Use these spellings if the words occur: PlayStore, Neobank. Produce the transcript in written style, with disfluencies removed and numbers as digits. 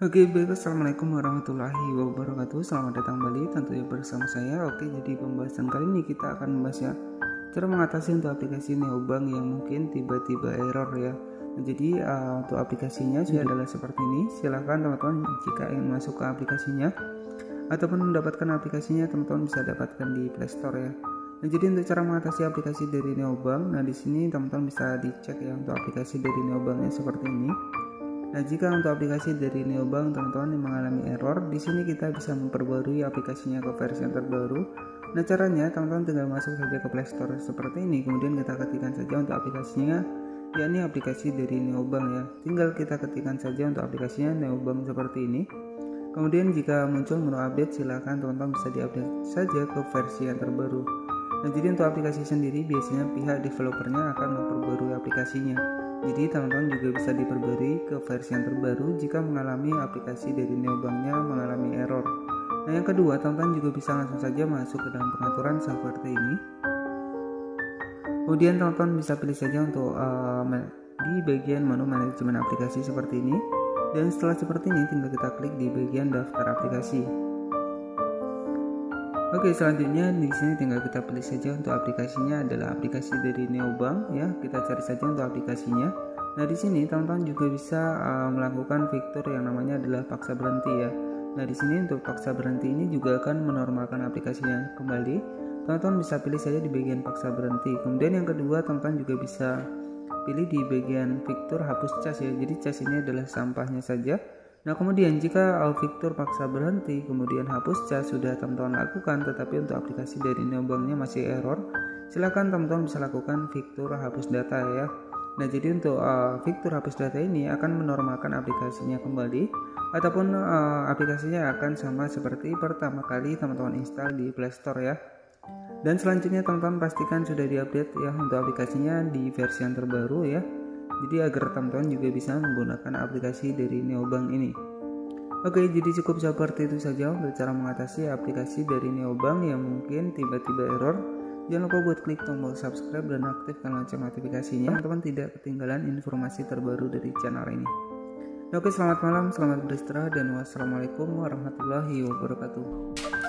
Oke, baik, assalamualaikum warahmatullahi wabarakatuh. Selamat datang kembali tentunya bersama saya. Oke, jadi pembahasan kali ini kita akan membahas ya cara mengatasi untuk aplikasi Neobank yang mungkin tiba-tiba error ya. Nah, jadi untuk aplikasinya sudah adalah seperti ini. Silahkan teman-teman jika ingin masuk ke aplikasinya ataupun mendapatkan aplikasinya, teman-teman bisa dapatkan di PlayStore ya. Nah, jadi untuk cara mengatasi aplikasi dari Neobank, nah di sini teman-teman bisa dicek ya untuk aplikasi dari Neobanknya seperti ini. Nah, jika untuk aplikasi dari Neobank teman-teman yang mengalami error, di sini kita bisa memperbarui aplikasinya ke versi yang terbaru. Nah, caranya teman-teman tinggal masuk saja ke PlayStore seperti ini, kemudian kita ketikkan saja untuk aplikasinya, yakni aplikasi dari Neobank ya. Tinggal kita ketikkan saja untuk aplikasinya Neobank seperti ini. Kemudian jika muncul menu update, silakan teman-teman bisa diupdate saja ke versi yang terbaru. Nah, jadi untuk aplikasi sendiri biasanya pihak developernya akan memperbarui aplikasinya. Jadi teman-teman juga bisa diperbarui ke versi yang terbaru jika mengalami aplikasi dari Neobanknya mengalami error. Nah, yang kedua, teman-teman juga bisa langsung saja masuk ke dalam pengaturan seperti ini. Kemudian teman-teman bisa pilih saja untuk di bagian menu manajemen aplikasi seperti ini. Dan setelah seperti ini tinggal kita klik di bagian daftar aplikasi. Oke, selanjutnya di sini tinggal kita pilih saja untuk aplikasinya adalah aplikasi dari Neobank ya. Kita cari saja untuk aplikasinya. Nah, di sini teman-teman juga bisa melakukan fitur yang namanya adalah paksa berhenti ya. Nah, di sini untuk paksa berhenti ini juga akan menormalkan aplikasinya kembali. Teman-teman bisa pilih saja di bagian paksa berhenti. Kemudian yang kedua, teman-teman juga bisa pilih di bagian fitur hapus cas ya. Jadi cas ini adalah sampahnya saja. Nah, kemudian jika fitur paksa berhenti kemudian hapus cas sudah teman-teman lakukan, tetapi untuk aplikasi dari Neobanknya masih error, silakan teman-teman bisa lakukan fitur hapus data ya. Nah, jadi untuk fitur hapus data ini akan menormalkan aplikasinya kembali, ataupun aplikasinya akan sama seperti pertama kali teman-teman install di PlayStore ya. Dan selanjutnya teman-teman pastikan sudah diupdate ya untuk aplikasinya di versi yang terbaru ya. Jadi agar teman-teman juga bisa menggunakan aplikasi dari Neobank ini. Oke, jadi cukup seperti itu saja untuk cara mengatasi aplikasi dari Neobank yang mungkin tiba-tiba error. Jangan lupa buat klik tombol subscribe dan aktifkan lonceng notifikasinya. Teman-teman tidak ketinggalan informasi terbaru dari channel ini. Oke, selamat malam, selamat beristirahat, dan wassalamualaikum warahmatullahi wabarakatuh.